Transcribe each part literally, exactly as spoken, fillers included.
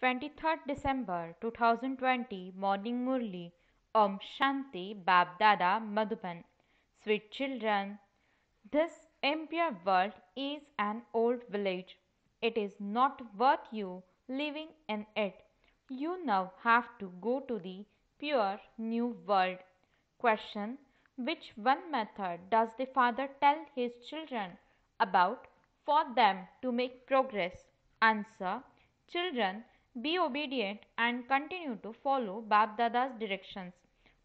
twenty-third December two thousand twenty, Morning Murli Om Shanti, BapDada, Madhuban. Sweet children, this impure world is an old village. It is not worth you living in it. You now have to go to the pure new world. Question: which one method does the father tell his children about for them to make progress? Answer: children, be obedient and continue to follow Bab Dada's directions.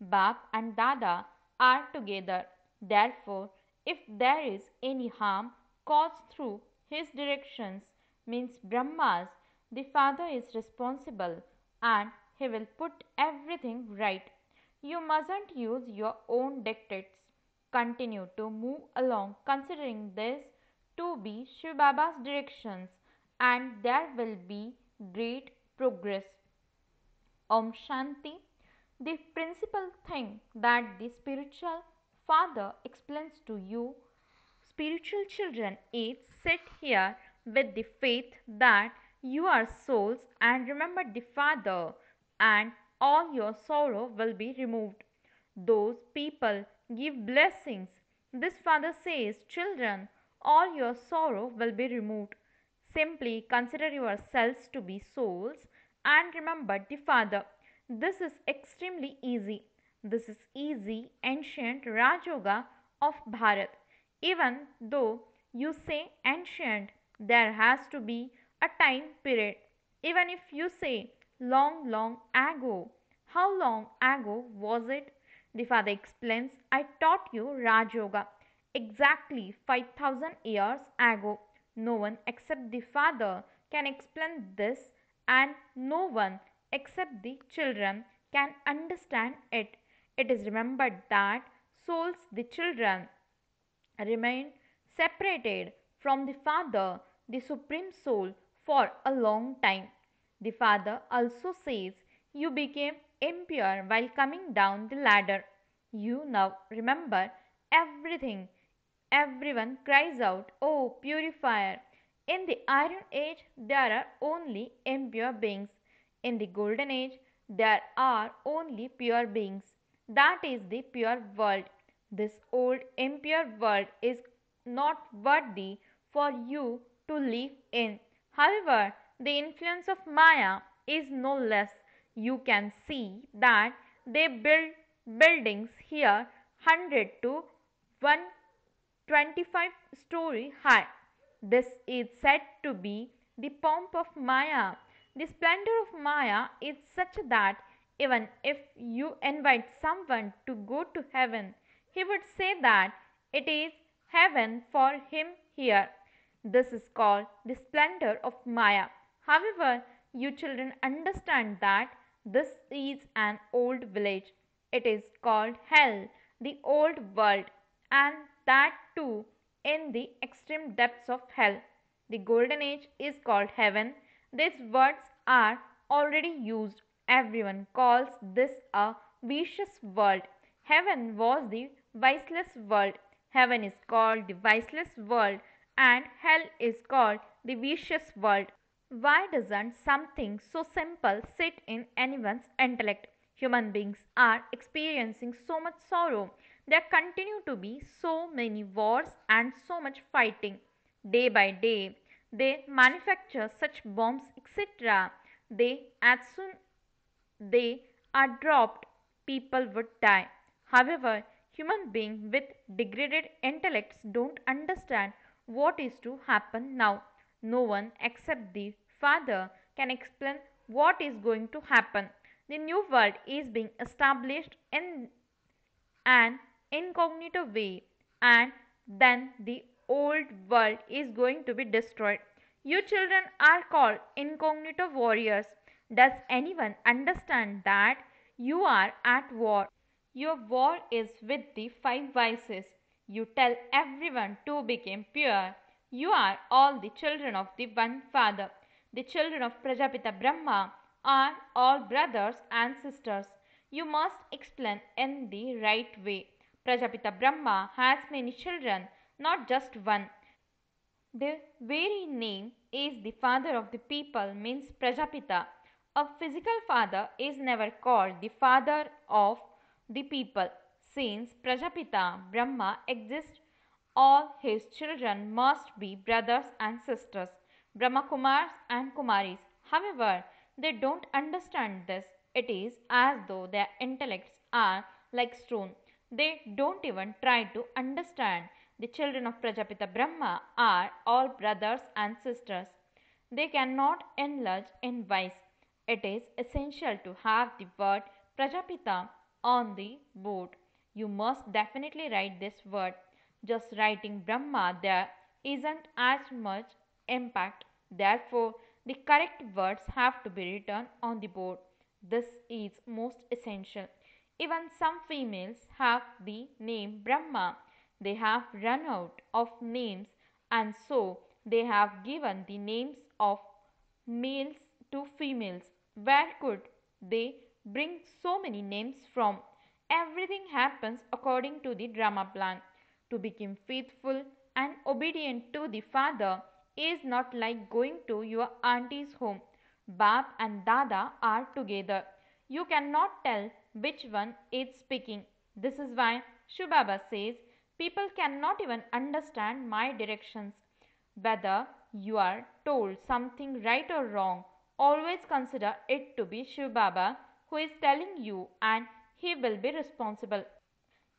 Bab and Dada are together. Therefore, if there is any harm caused through his directions, means Brahma's, the father is responsible and he will put everything right. You mustn't use your own dictates. Continue to move along considering this to be Shiv Baba's directions, and there will be great progress. Om Shanti. The principal thing that the spiritual father explains to you, spiritual children, is sit here with the faith that you are souls and remember the father, and all your sorrow will be removed. Those people give blessings. This father says, children, all your sorrow will be removed. Simply consider yourselves to be souls and remember the Father. This is extremely easy. This is easy, ancient Raj Yoga of Bharat. Even though you say ancient, there has to be a time period. Even if you say long, long ago, how long ago was it? The Father explains, I taught you Raj Yoga exactly five thousand years ago. No one except the father can explain this, and no one except the children can understand it. It is remembered that souls, the children, remain separated from the father, the supreme soul, for a long time. The father also says, you became impure while coming down the ladder. You now remember everything. Everyone cries out, oh, purifier. In the Iron Age, there are only impure beings. In the Golden Age, there are only pure beings. That is the pure world. This old impure world is not worthy for you to live in. However, the influence of Maya is no less. You can see that they build buildings here one hundred to one hundred twenty-five story high. This is said to be the pomp of Maya. The splendor of Maya is such that even if you invite someone to go to heaven, he would say that it is heaven for him here. This is called the splendor of Maya. However, you children understand that this is an old village. It is called hell, the old world, and that too in the extreme depths of hell. The Golden Age is called heaven. These words are already used. Everyone calls this a vicious world. Heaven was the viceless world. Heaven is called the viceless world and hell is called the vicious world. Why doesn't something so simple sit in anyone's intellect? Human beings are experiencing so much sorrow. There continue to be so many wars and so much fighting. Day by day, they manufacture such bombs, et cetera. They, as soon they are dropped, people would die. However, human beings with degraded intellects don't understand what is to happen now. No one except the father can explain what is going to happen. The new world is being established in an incognito way, and then the old world is going to be destroyed. You children are called incognito warriors. Does anyone understand that you are at war? Your war is with the five vices. You tell everyone to become pure. You are all the children of the one father. The children of Prajapita Brahma are all brothers and sisters. You must explain in the right way. Prajapita Brahma has many children, not just one. The very name is the father of the people, means Prajapita. A physical father is never called the father of the people. Since Prajapita Brahma exists, all his children must be brothers and sisters, Brahma Kumars and Kumaris. However, they don't understand this. It is as though their intellects are like stone. They don't even try to understand. The children of Prajapita Brahma are all brothers and sisters. They cannot enlarge in vice. It is essential to have the word Prajapita on the board. You must definitely write this word. Just writing Brahma there isn't as much impact. Therefore, the correct words have to be written on the board. This is most essential. Even some females have the name Brahma. They have run out of names and so they have given the names of males to females. Where could they bring so many names from? Everything happens according to the drama plan. To become faithful and obedient to the father is not like going to your auntie's home. Bab and Dada are together. You cannot tell which one is speaking. This is why Shiv Baba says, people cannot even understand my directions. Whether you are told something right or wrong, always consider it to be Shiv Baba who is telling you, and he will be responsible.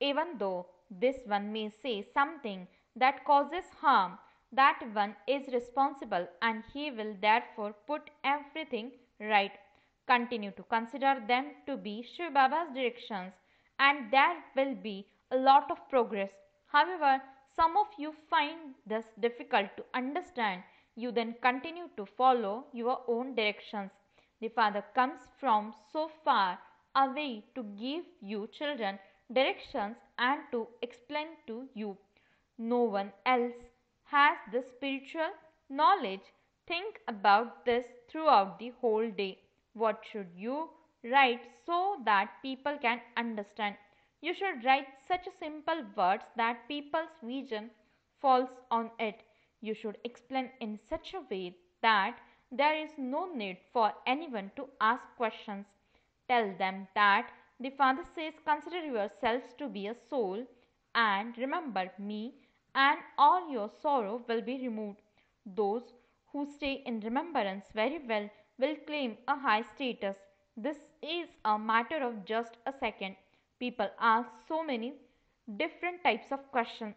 Even though this one may say something that causes harm, that one is responsible and he will therefore put everything right. Continue to consider them to be Shiv Baba's directions and there will be a lot of progress. However, some of you find this difficult to understand. You then continue to follow your own directions. The father comes from so far away to give you children directions and to explain to you. No one else has the spiritual knowledge. Think about this throughout the whole day. What should you write so that people can understand? You should write such simple words that people's vision falls on it. You should explain in such a way that there is no need for anyone to ask questions. Tell them that the father says, consider yourselves to be a soul and remember me, and all your sorrow will be removed. Those who stay in remembrance very well will claim a high status. This is a matter of just a second. People ask so many different types of questions.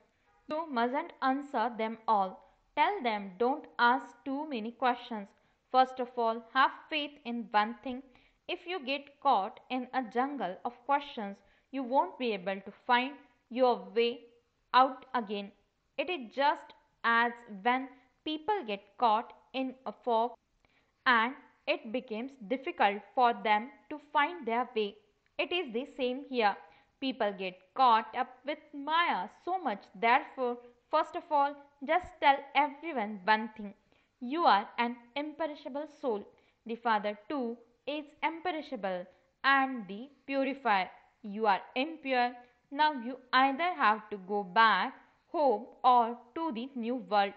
You mustn't answer them all. Tell them don't ask too many questions. First of all, have faith in one thing. If you get caught in a jungle of questions, you won't be able to find your way out again. It is just as when people get caught in a fog and it becomes difficult for them to find their way. It is the same here. People get caught up with Maya so much. Therefore, first of all, just tell everyone one thing. You are an imperishable soul. The father too is imperishable and the purifier. You are impure. Now you either have to go back home or to the new world.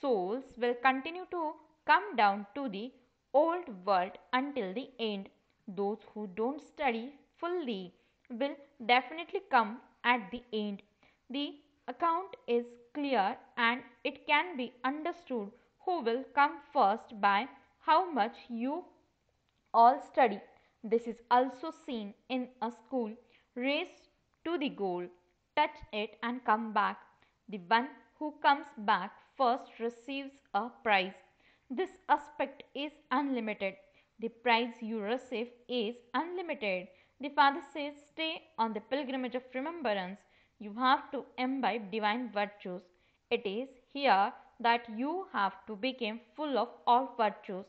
Souls will continue to come down to the old world until the end. Those who don't study fully will definitely come at the end. The account is clear and it can be understood who will come first by how much you all study. This is also seen in a school. Race to the goal, touch it and come back. The one who comes back first receives a prize. This aspect is unlimited. The prize you receive is unlimited. The father says, stay on the pilgrimage of remembrance. You have to imbibe divine virtues. It is here that you have to become full of all virtues.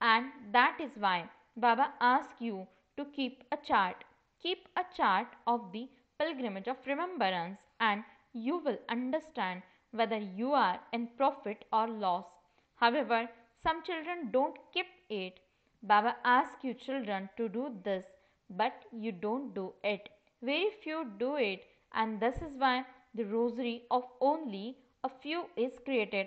And that is why Baba asks you to keep a chart. Keep a chart of the pilgrimage of remembrance and you will understand whether you are in profit or loss. However, some children don't keep it. Baba asks you children to do this, but you don't do it. Very few do it, and this is why the rosary of only a few is created.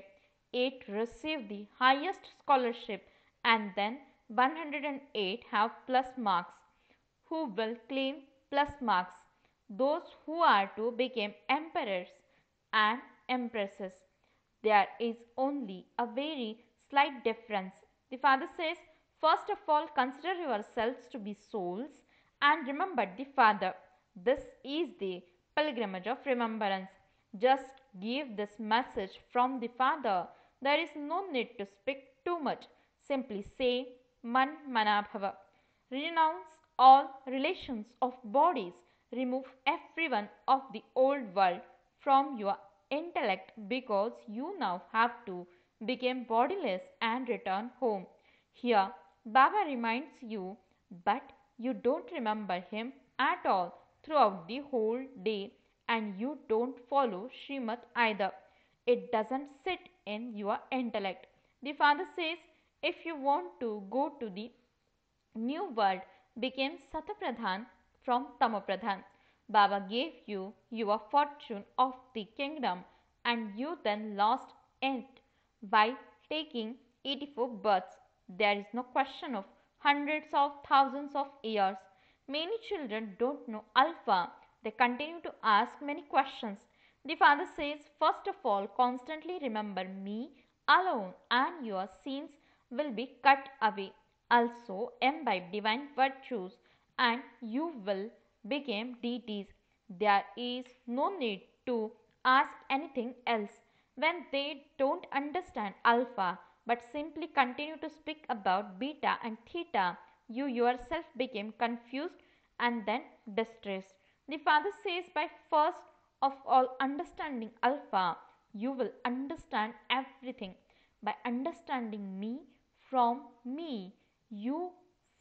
Eight receive the highest scholarship and then one hundred eight have plus marks. Who will claim plus marks? Those who are to become emperors and empresses. There is only a very slight difference. The father says, first of all, consider yourselves to be souls and remember the father. This is the pilgrimage of remembrance. Just give this message from the father. There is no need to speak too much. Simply say, manmana bhava. Renounce all relations of bodies. Remove everyone of the old world from your intellect, because you now have to become bodiless and return home. Here, Baba reminds you, but you don't remember him at all throughout the whole day, and you don't follow Shrimat either. It doesn't sit in your intellect. The father says, if you want to go to the new world, become Satapradhan from Tamopradhan. Baba gave you your fortune of the kingdom, and you then lost it by taking eighty-four births. There is no question of hundreds of thousands of years. Many children don't know alpha. They continue to ask many questions. The father says, first of all, constantly remember me alone, and your sins will be cut away. Also, imbibe divine virtues, and you will became deities. There is no need to ask anything else. When they don't understand alpha but simply continue to speak about beta and theta, you yourself became confused and then distressed. The father says, by first of all understanding alpha, you will understand everything. By understanding me from me, you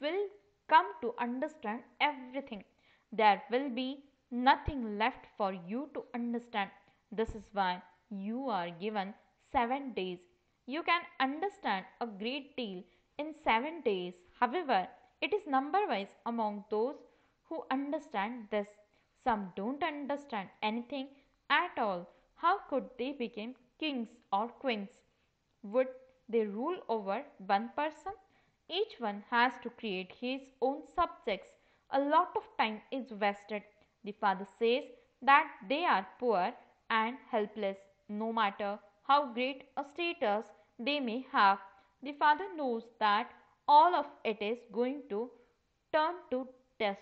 will come to understand everything. There will be nothing left for you to understand. This is why you are given seven days. You can understand a great deal in seven days. However, it is number-wise among those who understand this. Some don't understand anything at all. How could they become kings or queens? Would they rule over one person? Each one has to create his own subjects. A lot of time is wasted. The father says that they are poor and helpless, no matter how great a status they may have. The father knows that all of it is going to turn to dust.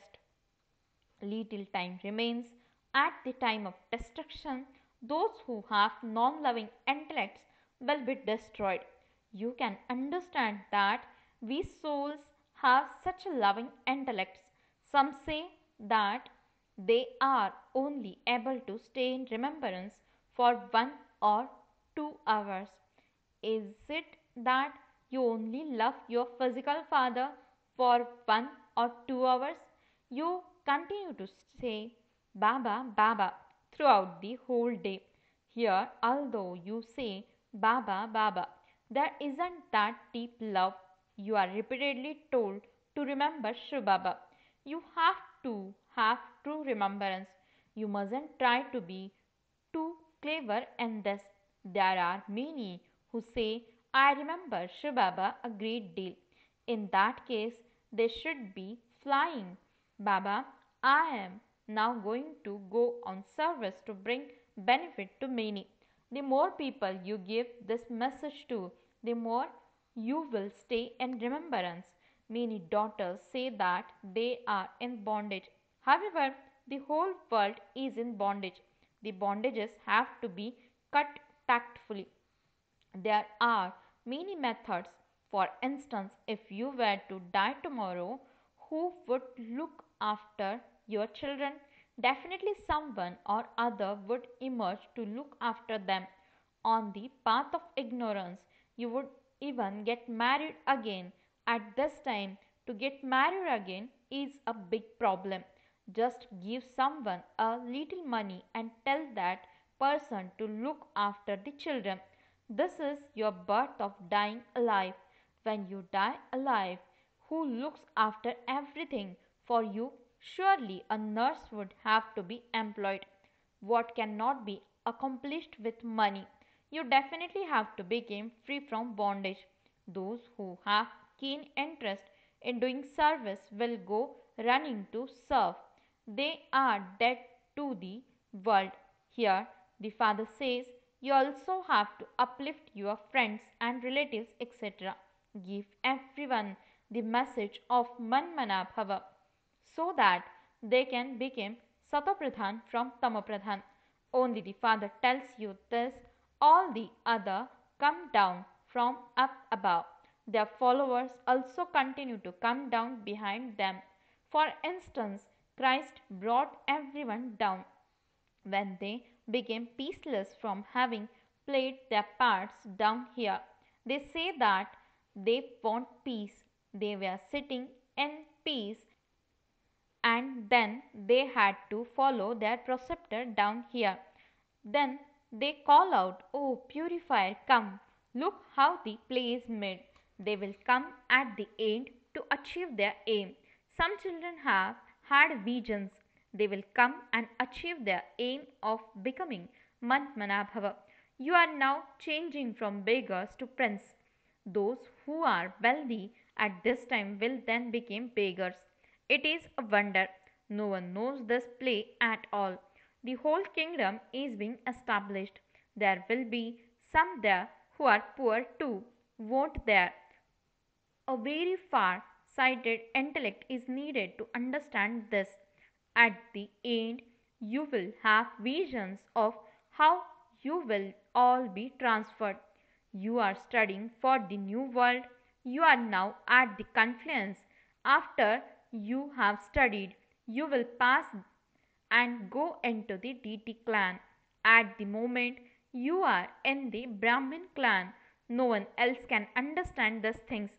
Little time remains. At the time of destruction, those who have non-loving intellects will be destroyed. You can understand that we souls have such loving intellects. Some say that they are only able to stay in remembrance for one or two hours. Is it that you only love your physical father for one or two hours? You continue to say Baba, Baba throughout the whole day. Here, although you say Baba, Baba, there isn't that deep love. You are repeatedly told to remember Shiv Baba. You have to have true remembrance. You mustn't try to be too clever in this. There are many who say, I remember Shiv Baba a great deal. In that case, they should be flying. Baba, I am now going to go on service to bring benefit to many. The more people you give this message to, the more you will stay in remembrance. Many daughters say that they are in bondage. However, the whole world is in bondage. The bondages have to be cut tactfully. There are many methods. For instance, if you were to die tomorrow, who would look after your children? Definitely someone or other would emerge to look after them. On the path of ignorance, you would even get married again. At this time, to get married again is a big problem. Just give someone a little money and tell that person to look after the children. This is your birth of dying alive. When you die alive, who looks after everything for you? Surely a nurse would have to be employed. What cannot be accomplished with money? You definitely have to become free from bondage. Those who have keen interest in doing service will go running to serve. They are dead to the world. Here, the father says, you also have to uplift your friends and relatives, et cetera. Give everyone the message of manmana bhava so that they can become Satapradhan from Tamopradhan. Only the father tells you this, all the other come down from up above. Their followers also continue to come down behind them. For instance, Christ brought everyone down. When they became peaceless from having played their parts down here, they say that they want peace. They were sitting in peace and then they had to follow their preceptor down here. Then they call out, "Oh, purifier, come. Look how the play is made." They will come at the end to achieve their aim. Some children have had visions. They will come and achieve their aim of becoming manmana bhava. You are now changing from beggars to prince. Those who are wealthy at this time will then become beggars. It is a wonder. No one knows this play at all. The whole kingdom is being established. There will be some there who are poor too, won't there? A very far-sighted intellect is needed to understand this. At the end, you will have visions of how you will all be transferred. You are studying for the new world. You are now at the confluence. After you have studied, you will pass and go into the D T clan. At the moment, you are in the Brahmin clan. No one else can understand these things.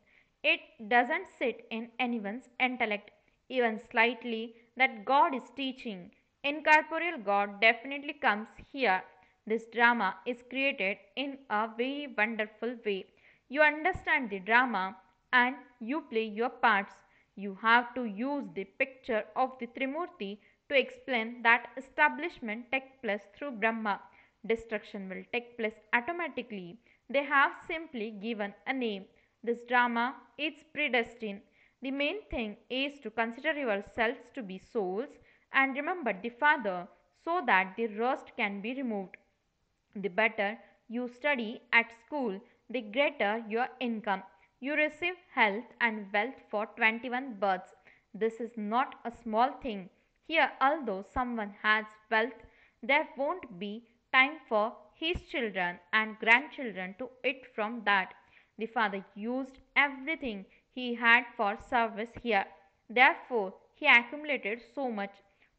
It doesn't sit in anyone's intellect, even slightly, that God is teaching. Incorporeal God definitely comes here. This drama is created in a very wonderful way. You understand the drama and you play your parts. You have to use the picture of the trimurti to explain that establishment takes place through Brahma. Destruction will take place automatically. They have simply given a name. This drama is predestined. The main thing is to consider yourselves to be souls and remember the Father so that the rust can be removed. The better you study at school, the greater your income. You receive health and wealth for twenty-one births. This is not a small thing. Here, although someone has wealth, there won't be time for his children and grandchildren to eat from that. The father used everything he had for service here. Therefore, he accumulated so much.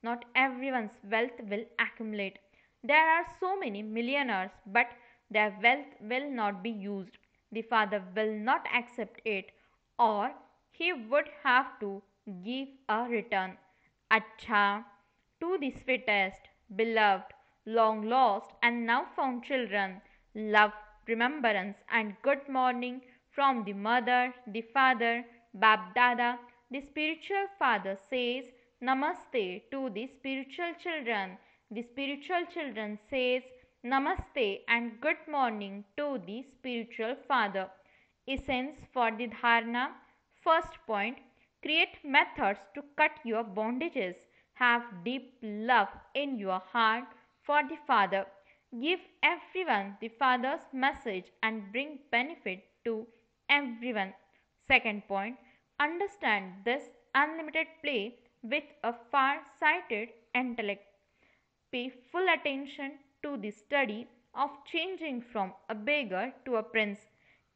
Not everyone's wealth will accumulate. There are so many millionaires, but their wealth will not be used. The father will not accept it, or he would have to give a return. Acha, to the sweetest, beloved, long lost and now found children, love, remembrance and good morning from the mother, the father, BapDada, the spiritual father says namaste to the spiritual children. The spiritual children says namaste and good morning to the spiritual father. Essence for the dharana. First point, create methods to cut your bondages. Have deep love in your heart for the Father. Give everyone the Father's message and bring benefit to everyone. Second point, understand this unlimited play with a far-sighted intellect. Pay full attention to the study of changing from a beggar to a prince.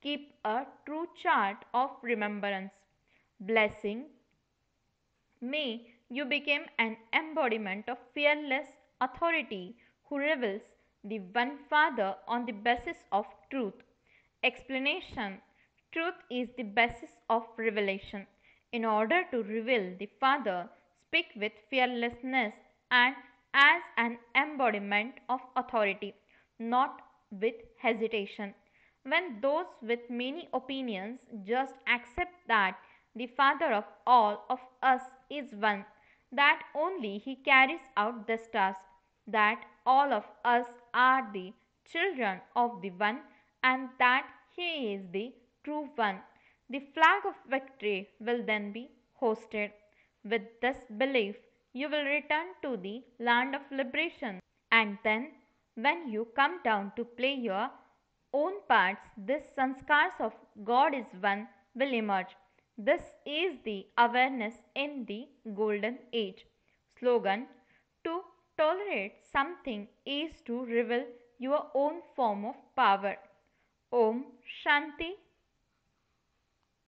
Keep a true chart of remembrance. Blessing. May you become an embodiment of fearless authority who reveals the one Father on the basis of truth. Explanation. Truth is the basis of revelation. In order to reveal the Father, speak with fearlessness and as an embodiment of authority, not with hesitation. When those with many opinions just accept that the Father of all of us is one, that only He carries out this task, that all of us are the children of the One and that He is the true One. The flag of victory will then be hoisted. With this belief, you will return to the land of liberation, and then when you come down to play your own parts, this sanskars of God is one will emerge. This is the awareness in the golden age. Slogan: to tolerate something is to reveal your own form of power. Om Shanti.